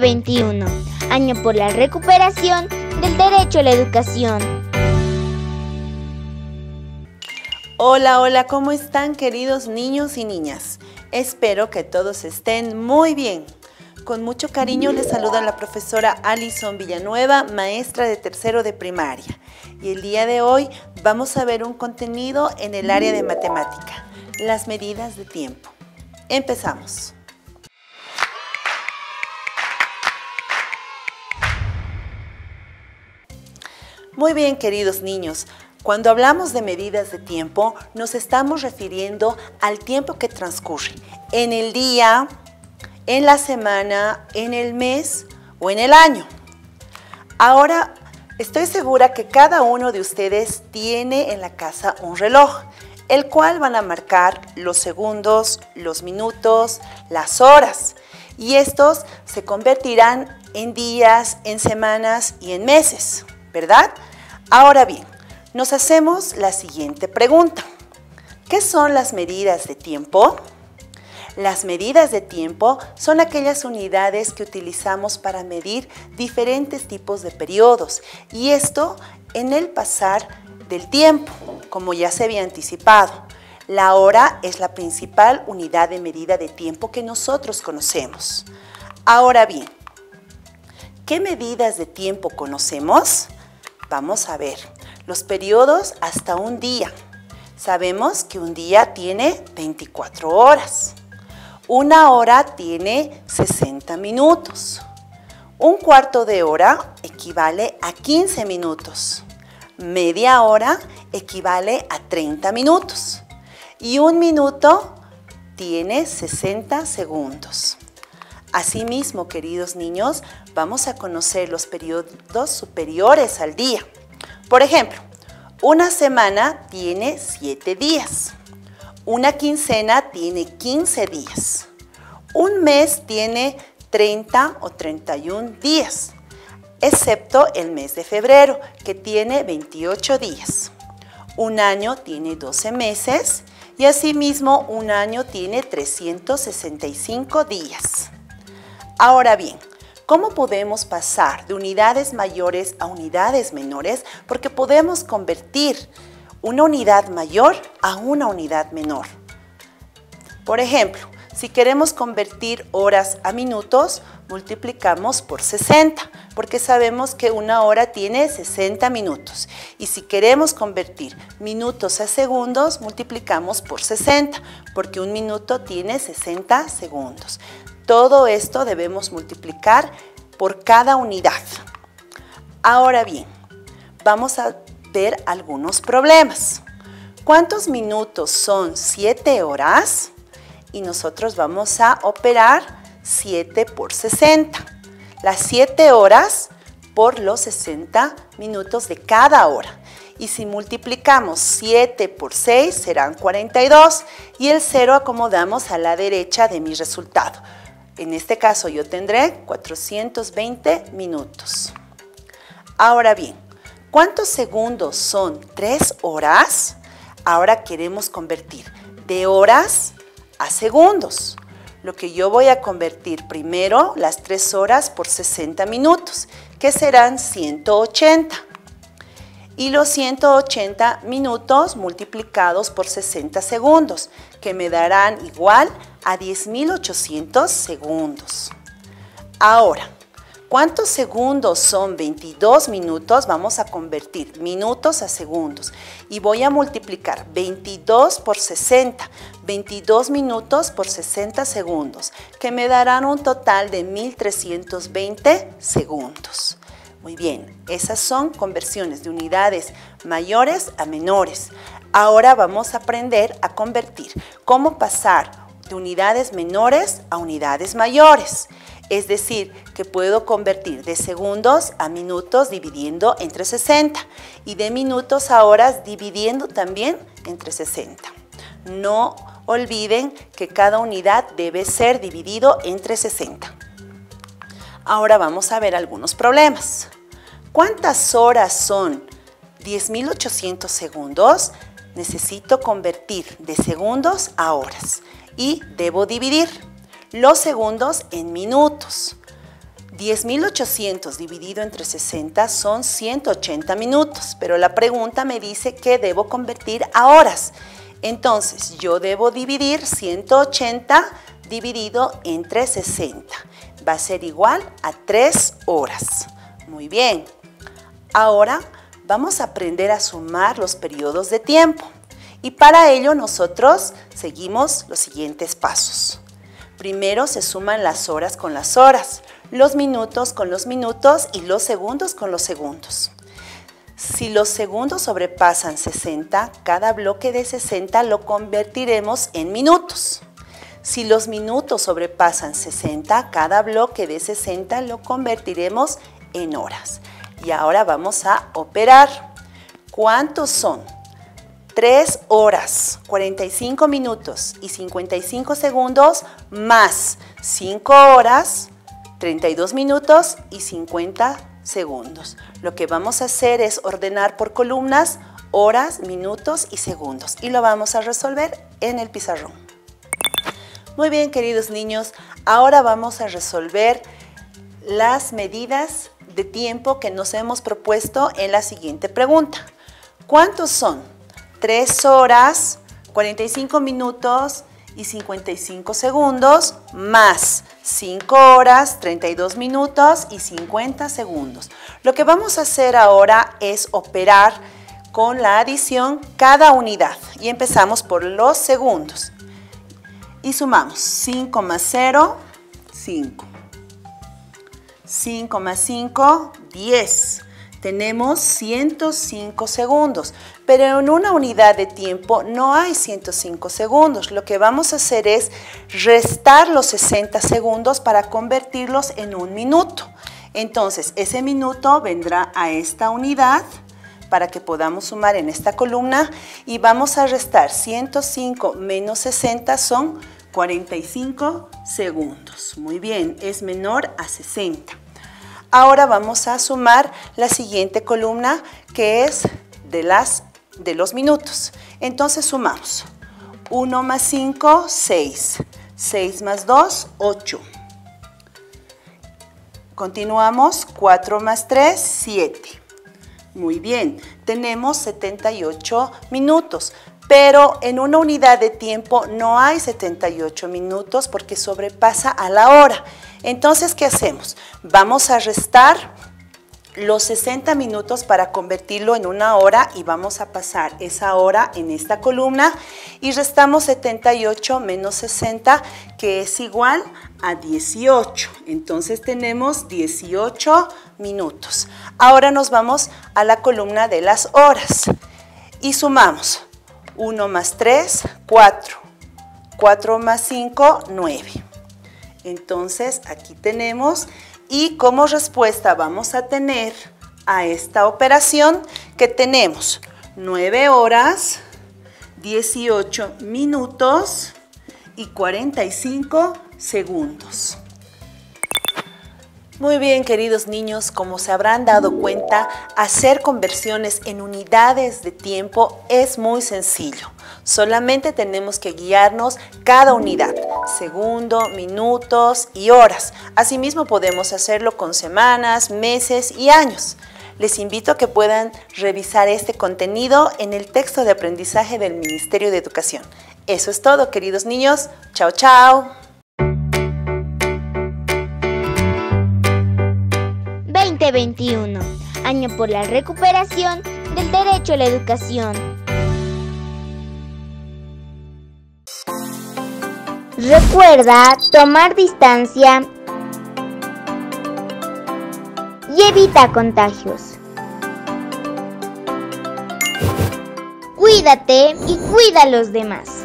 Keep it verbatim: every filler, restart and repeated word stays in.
dos mil veintiuno, año por la recuperación del derecho a la educación. Hola, hola, ¿cómo están queridos niños y niñas? Espero que todos estén muy bien. Con mucho cariño les saluda la profesora Alison Villanueva, maestra de tercero de primaria. Y el día de hoy vamos a ver un contenido en el área de matemática, las medidas de tiempo. Empezamos. Muy bien, queridos niños. Cuando hablamos de medidas de tiempo, nos estamos refiriendo al tiempo que transcurre en el día, en la semana, en el mes o en el año. Ahora, estoy segura que cada uno de ustedes tiene en la casa un reloj, el cual van a marcar los segundos, los minutos, las horas, y estos se convertirán en días, en semanas y en meses, ¿verdad? Ahora bien, nos hacemos la siguiente pregunta. ¿Qué son las medidas de tiempo? Las medidas de tiempo son aquellas unidades que utilizamos para medir diferentes tipos de periodos, y esto en el pasar del tiempo, como ya se había anticipado. La hora es la principal unidad de medida de tiempo que nosotros conocemos. Ahora bien, ¿qué medidas de tiempo conocemos? Vamos a ver. Los periodos hasta un día. Sabemos que un día tiene veinticuatro horas. Una hora tiene sesenta minutos. Un cuarto de hora equivale a quince minutos. Media hora equivale a treinta minutos. Y un minuto tiene sesenta segundos. Asimismo, queridos niños, vamos a conocer los periodos superiores al día. Por ejemplo, una semana tiene siete días, una quincena tiene quince días, un mes tiene treinta o treinta y uno días, excepto el mes de febrero, que tiene veintiocho días. Un año tiene doce meses y asimismo un año tiene trescientos sesenta y cinco días. Ahora bien, ¿cómo podemos pasar de unidades mayores a unidades menores? Porque podemos convertir una unidad mayor a una unidad menor. Por ejemplo, si queremos convertir horas a minutos, multiplicamos por sesenta, porque sabemos que una hora tiene sesenta minutos. Y si queremos convertir minutos a segundos, multiplicamos por sesenta, porque un minuto tiene sesenta segundos. Todo esto debemos multiplicar por cada unidad. Ahora bien, vamos a ver algunos problemas. ¿Cuántos minutos son siete horas? Y nosotros vamos a operar siete por sesenta. Las siete horas por los sesenta minutos de cada hora. Y si multiplicamos siete por seis serán cuarenta y dos. Y el cero acomodamos a la derecha de mi resultado. En este caso yo tendré cuatrocientos veinte minutos. Ahora bien, ¿cuántos segundos son tres horas? Ahora queremos convertir de horas a segundos. Lo que yo voy a convertir primero las tres horas por sesenta minutos, que serán ciento ochenta. Y los ciento ochenta minutos multiplicados por sesenta segundos, que me darán igual a diez mil ochocientos segundos. Ahora, ¿cuántos segundos son veintidós minutos? Vamos a convertir minutos a segundos y voy a multiplicar veintidós por sesenta, veintidós minutos por sesenta segundos, que me darán un total de mil trescientos veinte segundos. Muy bien, esas son conversiones de unidades mayores a menores. Ahora vamos a aprender a convertir, cómo pasar de unidades menores a unidades mayores. Es decir, que puedo convertir de segundos a minutos dividiendo entre sesenta y de minutos a horas dividiendo también entre sesenta. No olviden que cada unidad debe ser dividido entre sesenta. Ahora vamos a ver algunos problemas. ¿Cuántas horas son diez mil ochocientos segundos? Necesito convertir de segundos a horas. Y debo dividir los segundos en minutos. diez mil ochocientos dividido entre sesenta son ciento ochenta minutos, pero la pregunta me dice que debo convertir a horas. Entonces, yo debo dividir ciento ochenta dividido entre sesenta. Va a ser igual a tres horas. Muy bien. Ahora vamos a aprender a sumar los periodos de tiempo. Y para ello nosotros seguimos los siguientes pasos. Primero se suman las horas con las horas, los minutos con los minutos y los segundos con los segundos. Si los segundos sobrepasan sesenta, cada bloque de sesenta lo convertiremos en minutos. Si los minutos sobrepasan sesenta, cada bloque de sesenta lo convertiremos en horas. Y ahora vamos a operar. ¿Cuántos son? tres horas, cuarenta y cinco minutos y cincuenta y cinco segundos más cinco horas, treinta y dos minutos y cincuenta segundos. Lo que vamos a hacer es ordenar por columnas horas, minutos y segundos y lo vamos a resolver en el pizarrón. Muy bien, queridos niños, ahora vamos a resolver las medidas de tiempo que nos hemos propuesto en la siguiente pregunta. ¿Cuántos son? tres horas, cuarenta y cinco minutos y cincuenta y cinco segundos, más cinco horas, treinta y dos minutos y cincuenta segundos. Lo que vamos a hacer ahora es operar con la adición cada unidad. Y empezamos por los segundos. Y sumamos cinco más cero, cinco. cinco más cinco, diez. Tenemos ciento cinco segundos, pero en una unidad de tiempo no hay ciento cinco segundos. Lo que vamos a hacer es restar los sesenta segundos para convertirlos en un minuto. Entonces, ese minuto vendrá a esta unidad para que podamos sumar en esta columna y vamos a restar ciento cinco menos sesenta son cuarenta y cinco segundos. Muy bien, es menor a sesenta. Ahora vamos a sumar la siguiente columna que es de, las, de los minutos. Entonces sumamos uno más cinco, seis. seis más dos, ocho. Continuamos cuatro más tres, siete. Muy bien, tenemos setenta y ocho minutos. Pero en una unidad de tiempo no hay setenta y ocho minutos porque sobrepasa a la hora. Entonces, ¿qué hacemos? Vamos a restar los sesenta minutos para convertirlo en una hora y vamos a pasar esa hora en esta columna y restamos setenta y ocho menos sesenta, que es igual a dieciocho. Entonces tenemos dieciocho minutos. Ahora nos vamos a la columna de las horas y sumamos. uno más tres, cuatro. cuatro más cinco, nueve. Entonces, aquí tenemos. Y como respuesta vamos a tener a esta operación que tenemos nueve horas, dieciocho minutos y cuarenta y cinco segundos. Muy bien, queridos niños, como se habrán dado cuenta, hacer conversiones en unidades de tiempo es muy sencillo. Solamente tenemos que guiarnos cada unidad, segundo, minutos y horas. Asimismo podemos hacerlo con semanas, meses y años. Les invito a que puedan revisar este contenido en el texto de aprendizaje del Ministerio de Educación. Eso es todo, queridos niños. Chao, chao. veinte veintiuno, año por la recuperación del derecho a la educación. Recuerda tomar distancia y evita contagios. Cuídate y cuida a los demás.